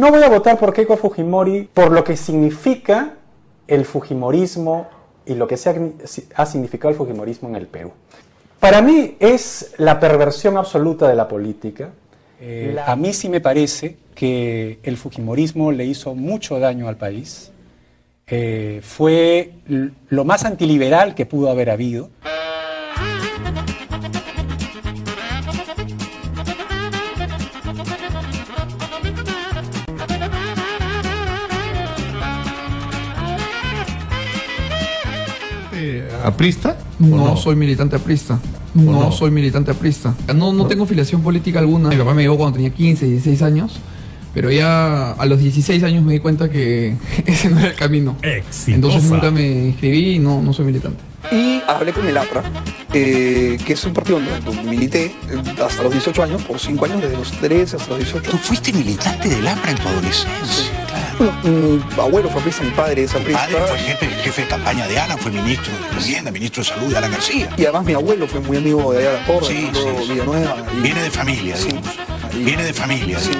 No voy a votar por Keiko Fujimori por lo que significa el fujimorismo y lo que ha significado el fujimorismo en el Perú. Para mí es la perversión absoluta de la política. A mí sí me parece que el fujimorismo le hizo mucho daño al país. Fue lo más antiliberal que pudo haber habido. ¿Aprista? No soy militante aprista. No soy militante aprista. No tengo filiación política alguna. Mi papá me llevó cuando tenía 15, 16 años. Pero ya a los 16 años me di cuenta que ese no era el camino. ¡Exitosa! Entonces nunca me inscribí y no soy militante. Y hablé con el APRA, que es un partido donde milité hasta los 18 años, por 5 años, desde los 13 hasta los 18. ¿Tú fuiste militante del APRA en tu adolescencia? Claro. Bueno, mi abuelo fue aprista, mi padre es aprista. Mi padre fue jefe de campaña de Alan, fue ministro de Hacienda, ministro de Salud de Alan García. Y además mi abuelo fue muy amigo de Alan de Córdenas, Villanueva. Viene de familia, sí. Viene de familia, sí.